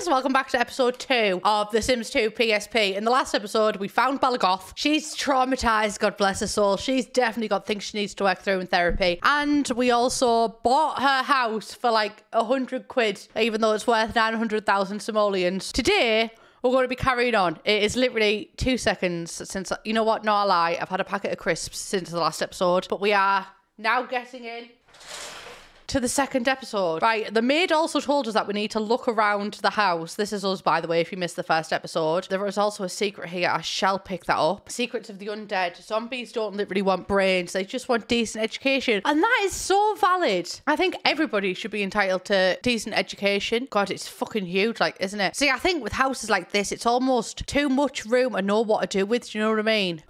Sims, welcome back to episode 2 of The Sims 2 PSP. In the last episode, we found Bella Goth. She's traumatized, God bless her soul. She's definitely got things she needs to work through in therapy. And we also bought her house for like 100 quid, even though it's worth 900,000 simoleons. Today, we're going to be carrying on. It is literally 2 seconds since, you know what, no I lie, I've had a packet of crisps since the last episode, but we are now getting in to the second episode. Right, the maid also told us that we need to look around the house. This is us, by the way, if you missed the first episode. There is also a secret here. I shall pick that up. Secrets of the undead. Zombies don't literally want brains. They just want decent education. And that is so valid. I think everybody should be entitled to decent education. God, it's fucking huge, like, isn't it? See, I think with houses like this, it's almost too much room to know what to do with. Do you know what I mean?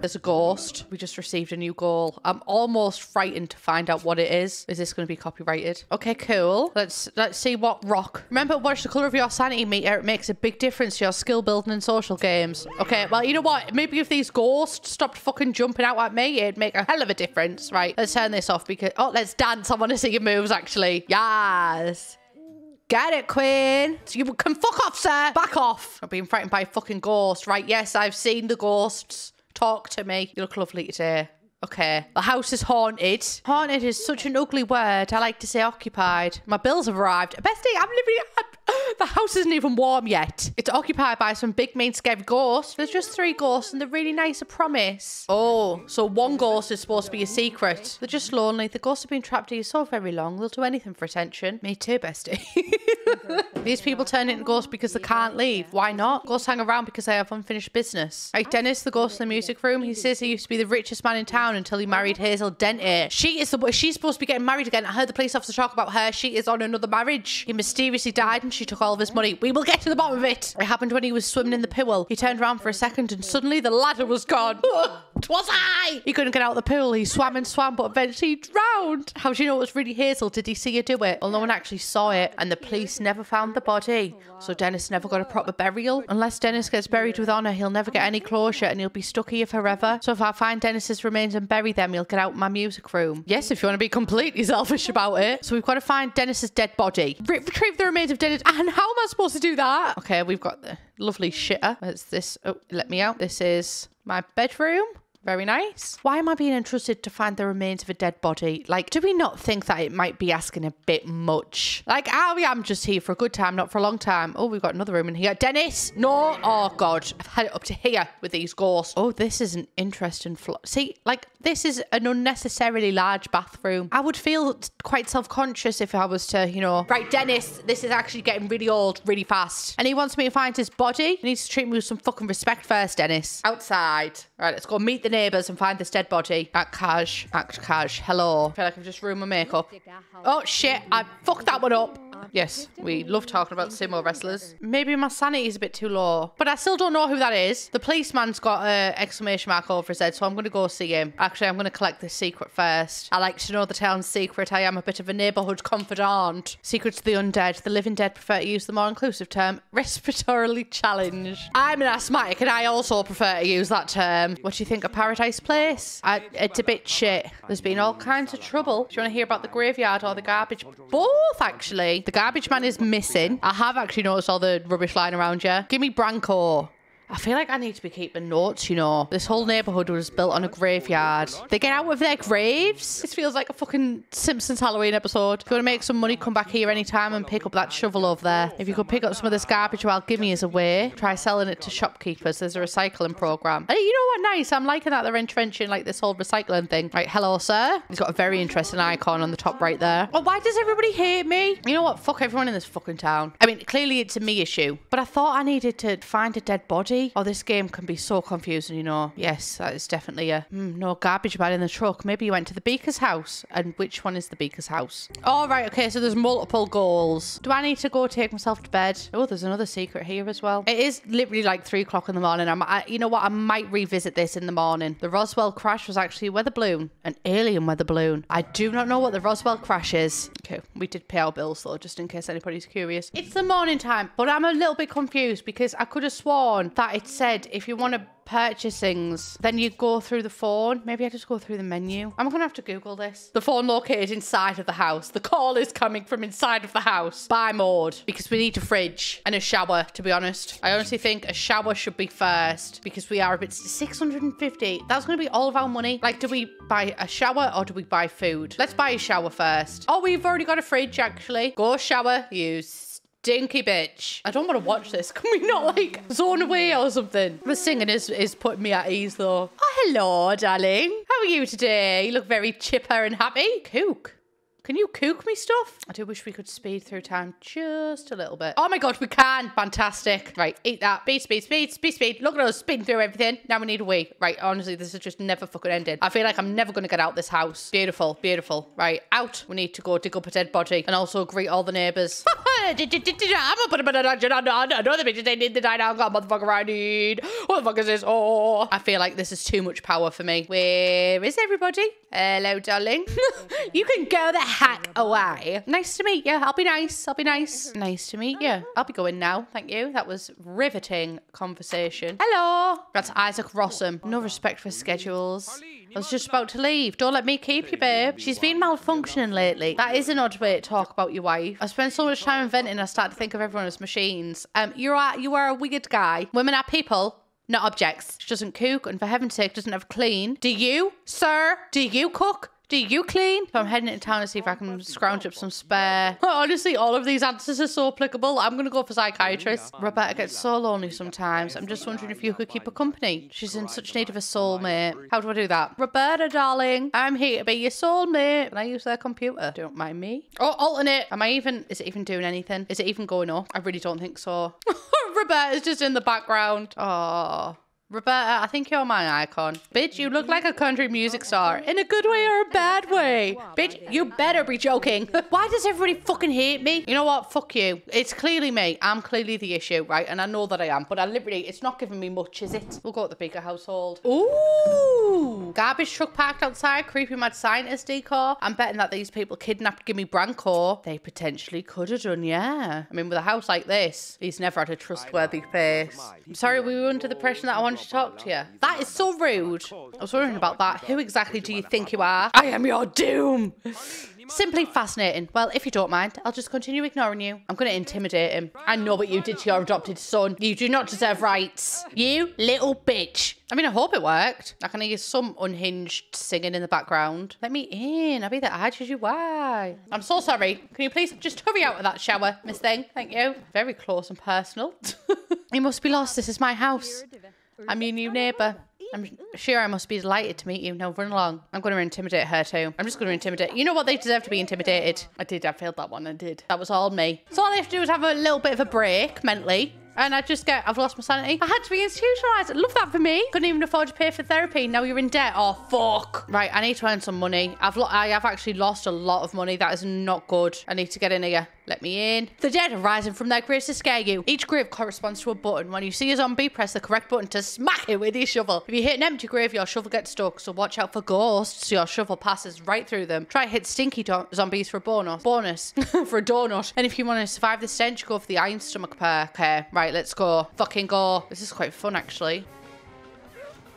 There's a ghost. We just received a new goal. I'm almost frightened to find out what it is. Is this going to be copyrighted? Okay, cool. Let's see what rock. Remember, watch the colour of your sanity meter. It makes a big difference to your skill building in social games. Okay, well, you know what? Maybe if these ghosts stopped fucking jumping out at me, it'd make a hell of a difference. Right, let's turn this off because... Oh, let's dance. I want to see your moves, actually. Yes. Get it, Queen. So you can fuck off, sir. Back off. I'm being frightened by a fucking ghost. Right, yes, I've seen the ghosts. Talk to me. You look lovely today. Okay. The house is haunted. Haunted is such an ugly word. I like to say occupied. My bills have arrived. Bestie, I'm living... The house isn't even warm yet. It's occupied by some big, mean, scared ghosts. There's just 3 ghosts and they're really nice, I promise. Oh, so 1 ghost is supposed to be a secret. They're just lonely. The ghosts have been trapped here so very long. They'll do anything for attention. Me too, bestie. These people turn into ghosts because they can't leave. Why not? Ghosts hang around because they have unfinished business. Like Dennis, the ghost in the music room, he says he used to be the richest man in town until he married Hazel Dente. She's supposed to be getting married again. I heard the police officer talk about her. She is on another marriage. He mysteriously died and she took all of his money. We will get to the bottom of it. It happened when he was swimming in the pool. He turned around for a second and suddenly the ladder was gone. Twas I! He couldn't get out of the pool. He swam and swam, but eventually he drowned. How do you know it was really Hazel? Did he see her do it? Well, no one actually saw it and the police never found the body, so Dennis never got a proper burial. Unless Dennis gets buried with honour, he'll never get any closure and he'll be stuck here forever. So if I find Dennis's remains and bury them, he'll get out my music room. Yes, if you want to be completely selfish about it. So we've got to find Dennis's dead body. Retrieve the remains of Dennis. And how am I supposed to do that? Okay, we've got the lovely shitter. That's this. Oh, let me out. This is my bedroom. Very nice. Why am I being entrusted to find the remains of a dead body? Like, do we not think that it might be asking a bit much? Like, I'm just here for a good time, not for a long time. Oh, we've got another room in here. Dennis! No! Oh, God. I've had it up to here with these ghosts. Oh, this is an interesting floor. See, like, this is an unnecessarily large bathroom. I would feel quite self-conscious if I was to, you know... Right, Dennis, this is actually getting really old really fast. And he wants me to find his body. He needs to treat me with some fucking respect first, Dennis. Outside. All right, let's go meet the neighbours and find this dead body. Act cash. Hello. I feel like I've just ruined my makeup. Oh shit, I fucked that one up. Yes, we love talking about sumo wrestlers. Maybe my sanity is a bit too low, but I still don't know who that is. The policeman's got an exclamation mark over his head, so I'm going to go see him. Actually, I'm going to collect this secret first. I like to know the town's secret. I am a bit of a neighbourhood confidant. Secrets of the undead. The living dead prefer to use the more inclusive term, respiratorily challenged. I'm an asthmatic and I also prefer to use that term. What do you think of Paradise Place? It's a bit shit. There's been all kinds of trouble. Do you want to hear about the graveyard or the garbage? Both, actually. The garbage man is missing. I have actually noticed all the rubbish lying around here. Jimmy Branco. I feel like I need to be keeping notes, you know. This whole neighbourhood was built on a graveyard. They get out of their graves. This feels like a fucking Simpsons Halloween episode. If you want to make some money, come back here anytime and pick up that shovel over there. If you could pick up some of this garbage while Gimme is away, try selling it to shopkeepers. There's a recycling programme. And you know what? Nice. I'm liking that they're entrenching like this whole recycling thing. Right, hello, sir. He's got a very interesting icon on the top right there. Oh, why does everybody hate me? You know what? Fuck everyone in this fucking town. I mean, clearly it's a me issue. But I thought I needed to find a dead body. Oh, this game can be so confusing, you know. Yes, that is definitely a... no garbage man in the truck. Maybe you went to the Beaker's house. And which one is the Beaker's house? All right, okay, so there's multiple goals. Do I need to go take myself to bed? Oh, there's another secret here as well. It is literally like 3 o'clock in the morning. You know what? I might revisit this in the morning. The Roswell crash was actually a weather balloon. An alien weather balloon. I do not know what the Roswell crash is. Okay, we did pay our bills, though, just in case anybody's curious. It's the morning time, but I'm a little bit confused because I could have sworn that that, it said if you want to purchase things, then you go through the phone. Maybe I just go through the menu. I'm gonna have to Google this. The phone located inside of the house. The call is coming from inside of the house. Buy mode, because we need a fridge and a shower, to be honest. I honestly think a shower should be first, because we are a bit 650. That's gonna be all of our money. Like, do we buy a shower or do we buy food? Let's buy a shower first. Oh, we've already got a fridge, actually. Go shower, use. Dinky bitch. I don't want to watch this. Can we not, like, zone away or something? The singing is putting me at ease, though. Oh, hello, darling. How are you today? You look very chipper and happy. Cook. Can you cook me stuff? I do wish we could speed through time just a little bit. Oh, my God, we can. Fantastic. Right, eat that. Speed, speed, speed, speed, speed. Look at us speeding through everything. Now we need a wee. Right, honestly, this is just never fucking ending. I feel like I'm never going to get out this house. Beautiful, beautiful. Right, out. We need to go dig up a dead body and also greet all the neighbours. I'm gonna put him in a dungeon. Another bitch. They need to die now. God, motherfucker, I need. What the fuck is this? Oh, I feel like this is too much power for me. Where is everybody? Hello, darling. You can go the heck away. Nice to meet you. I'll be nice. I'll be nice. Nice to meet you. I'll be going now. Thank you. That was riveting conversation. Hello. That's Isaac Rossum. No respect for schedules. I was just about to leave. Don't let me keep you, babe. She's been malfunctioning lately. That is an odd way to talk about your wife. I spend so much time inventing, I start to think of everyone as machines. You are a weird guy. Women are people, not objects. She doesn't cook, and for heaven's sake, doesn't have clean. Do you, sir? Do you cook? Do you clean? So I'm heading into town to see if I can scrounge up some spare. Honestly, all of these answers are so applicable. I'm going to go for psychiatrist. Roberta gets so lonely sometimes. I'm just wondering if you could keep her company. She's in such need of a soulmate. How do I do that? Roberta, darling, I'm here to be your soulmate. Can I use their computer? Don't mind me. Oh, alternate. Am I even... Is it even doing anything? Is it even going up? I really don't think so. Roberta's just in the background. Oh... Roberta, I think you're my icon. Bitch, you look like a country music star. In a good way or a bad way. Bitch, you better be joking. Why does everybody fucking hate me? You know what? Fuck you. It's clearly me. I'm clearly the issue, right? And I know that I am. But I literally, it's not giving me much, is it? We'll go to the bigger household. Ooh. Garbage truck parked outside. Creepy mad scientist decor. I'm betting that these people kidnapped Jimmy Branco. They potentially could have done, yeah. I mean, with a house like this, he's never had a trustworthy face. I'm sorry we were under the impression that I wanted to talk to you. That is so rude. I was wondering about that. Who exactly do you think you are? I am your doom. Simply fascinating. Well, if you don't mind, I'll just continue ignoring you. I'm going to intimidate him. I know what you did to your adopted son. You do not deserve rights. You little bitch. I mean, I hope it worked. I can hear some unhinged singing in the background. Let me in. I'll be there. I choose you. Why? I'm so sorry. Can you please just hurry out of that shower, Miss Thing? Thank you. Very close and personal. You must be lost. This is my house. I'm your new neighbour. I'm sure I must be delighted to meet you. Now run along. I'm going to intimidate her too. I'm just going to intimidate. You know what? They deserve to be intimidated. I did. I failed that one. I did. That was all me. So all I have to do is have a little bit of a break mentally. And I just get, I've lost my sanity. I had to be institutionalized. I love that for me. Couldn't even afford to pay for therapy. Now you're in debt. Oh, fuck. Right, I need to earn some money. I have actually lost a lot of money. That is not good. I need to get in here. Let me in. The dead are rising from their graves to scare you. Each grave corresponds to a button. When you see a zombie, press the correct button to smack it with your shovel. If you hit an empty grave, your shovel gets stuck. So watch out for ghosts. So your shovel passes right through them. Try hit stinky zombies for a bonus. For a donut. And if you want to survive the stench, go for the iron stomach perk. Okay, right, let's go. Fucking go. This is quite fun, actually.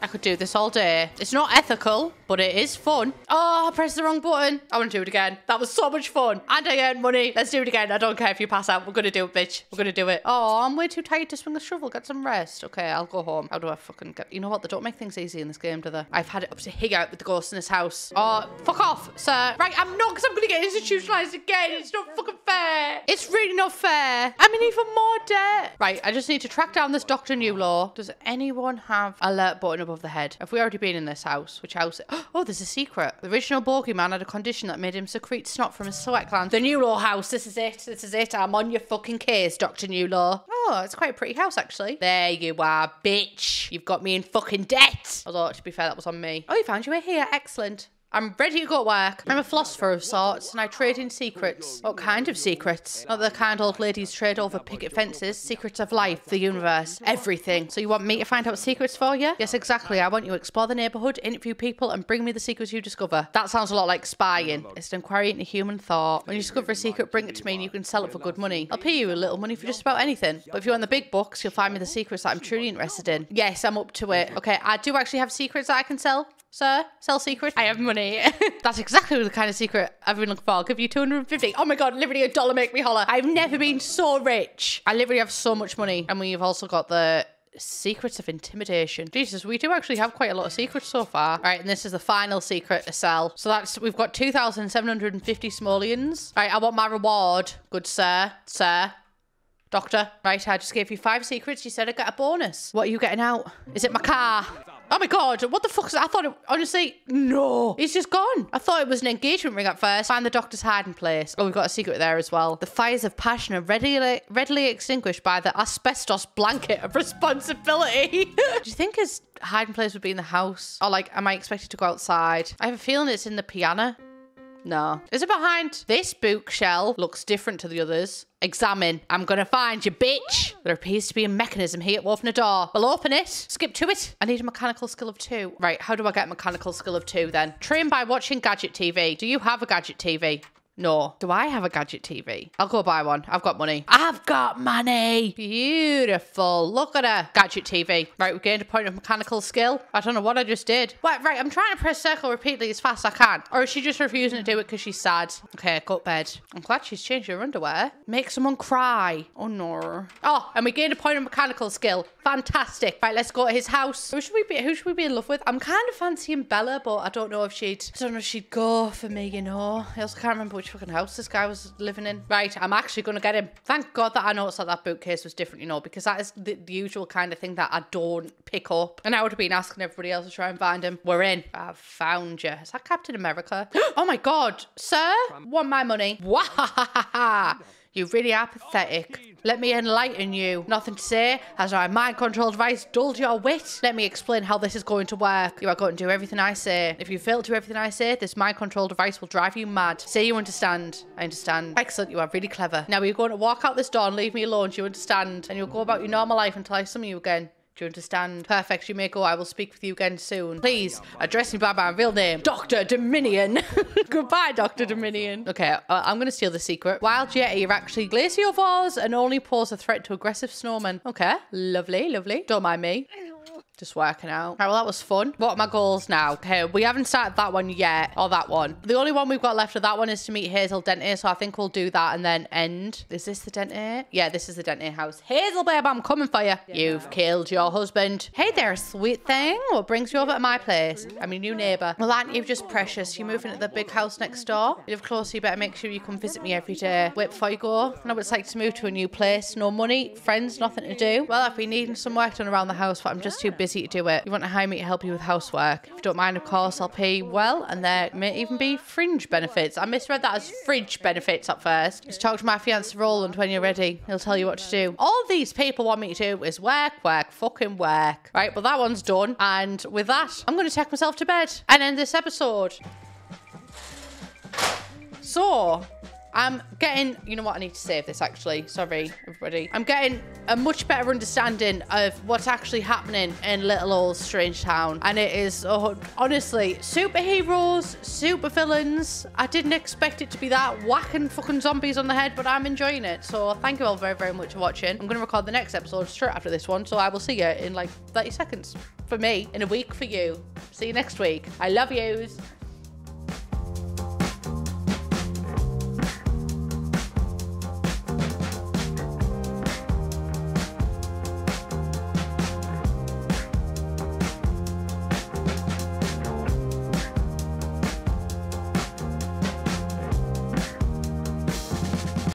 I could do this all day. It's not ethical, but it is fun. Oh, I pressed the wrong button. I want to do it again. That was so much fun. And I earned money. Let's do it again. I don't care if you pass out. We're going to do it, bitch. We're going to do it. Oh, I'm way too tired to swing a shovel. Get some rest. Okay, I'll go home. How do I fucking get... You know what? They don't make things easy in this game, do they? I've had it up to here out with the ghosts in this house. Oh, fuck off, sir. Right, I'm not, because I'm going to get institutionalized again. It's not fucking fair. It's really not fair. I'm in even more debt. Right, I just need to track down this Dr. Nieuwlaw. Does anyone have an alert button above the head? Have we already been in this house? Which house? Oh, there's a secret. The original Bogeyman had a condition that made him secrete snot from his sweat glands. The Nieuwlaw house. This is it. This is it. I'm on your fucking case, Dr. Nieuwlaw. Oh, it's quite a pretty house, actually. There you are, bitch. You've got me in fucking debt. Although, to be fair, that was on me. Oh, you found your way here. Excellent. I'm ready to go to work. I'm a philosopher of sorts, and I trade in secrets. What kind of secrets? Not the kind old ladies trade over picket fences. Secrets of life, the universe, everything. So you want me to find out secrets for you? Yes, exactly. I want you to explore the neighbourhood, interview people, and bring me the secrets you discover. That sounds a lot like spying. It's an inquiry into human thought. When you discover a secret, bring it to me, and you can sell it for good money. I'll pay you a little money for just about anything. But if you want the big bucks, you'll find me the secrets that I'm truly interested in. Yes, I'm up to it. Okay, I do actually have secrets that I can sell. Sir, sell secret. I have money. That's exactly the kind of secret I've been looking for. I'll give you 250. Oh my God, literally $1 make me holler. I've never been so rich. I literally have so much money. And we've also got the secrets of intimidation. Jesus, we do actually have quite a lot of secrets so far. All right, and this is the final secret to sell. So that's, we've got 2,750 simoleons. All right, I want my reward. Good sir, sir. Doctor, right, I just gave you 5 secrets. You said I'd get a bonus. What are you getting out? Is it my car? Oh my God, what the fuck is that? I thought it, honestly, no. It's just gone. I thought it was an engagement ring at first. Find the doctor's hiding place. Oh, we've got a secret there as well. The fires of passion are readily extinguished by the asbestos blanket of responsibility. Do you think his hiding place would be in the house? Or like, am I expected to go outside? I have a feeling it's in the piano. No. Is it behind? This bookshelf looks different to the others. Examine. I'm gonna find you, bitch. There appears to be a mechanism here to open a door. We'll open it. Skip to it. I need a mechanical skill of 2. Right, how do I get a mechanical skill of 2 then? Train by watching gadget TV. Do you have a gadget TV? No. Do I have a gadget TV? I'll go buy one. I've got money. I've got money. Beautiful. Look at her. Gadget TV. Right, we've gained a point of mechanical skill. I don't know what I just did. Right, right. I'm trying to press circle repeatedly as fast as I can. Or is she just refusing to do it because she's sad? Okay, go to bed. I'm glad she's changed her underwear. Make someone cry. Oh, no. Oh, and we gained a point of mechanical skill. Fantastic. Right, let's go to his house. Who should we be in love with? I'm kind of fancying Bella, but I don't know if she'd go for me, you know. I also can't remember which fucking house this guy was living in. Right, I'm actually gonna get him. Thank God that I noticed that that bookcase was different, you know, because that is the usual kind of thing that I don't pick up. And I would have been asking everybody else to try and find him. We're in. I've found you. Is that Captain America? Oh my God, sir, want my money? Wahahaha. You really are pathetic. Let me enlighten you. Nothing to say? Has my mind control device dulled your wit? Let me explain how this is going to work. You are going to do everything I say. If you fail to do everything I say, this mind control device will drive you mad. Say you understand. I understand. Excellent, you are really clever. Now you're going to walk out this door and leave me alone, do you understand? And you'll go about your normal life until I summon you again. Do you understand? Perfect, you may go. I will speak with you again soon. Please, address me by my real name, Dr. Dominion. Goodbye, Dr. Dominion. Okay, I'm going to steal the secret. Wild Yeti are actually glaciovores and only pose a threat to aggressive snowmen. Okay, lovely, lovely. Don't mind me. Just working out. All right, well, that was fun. What are my goals now? Okay, we haven't started that one yet, or that one. The only one we've got left of that one is to meet Hazel Dente, so I think we'll do that and then end. Is this the Dente? Yeah, this is the Dente house. Hazel, babe, I'm coming for you. You've killed your husband. Hey there, sweet thing. What brings you over to my place? I'm your new neighbour. Well, aren't you just precious? You're moving to the big house next door. You live closer, you better make sure you come visit me every day. Wait before you go. I know what it's like to move to a new place. No money, friends, nothing to do. Well, I've been needing some work done around the house, but I'm just too busy to do it. You want to hire me to help you with housework? If you don't mind, of course, I'll pay you well, and there may even be fringe benefits. I misread that as fridge benefits at first. Just talk to my fiancé Roland when you're ready. He'll tell you what to do. All these people want me to do is work, work, fucking work. Right, well, that one's done. And with that, I'm going to take myself to bed and end this episode. So I'm getting, you know what, I need to save this actually. Sorry, everybody. I'm getting a much better understanding of what's actually happening in little old Strangetown. And it is, honestly, superheroes, super villains. I didn't expect it to be that whacking fucking zombies on the head, but I'm enjoying it. So thank you all very, very much for watching. I'm going to record the next episode straight after this one. So I will see you in like 30 seconds for me, in a week for you. See you next week. I love yous.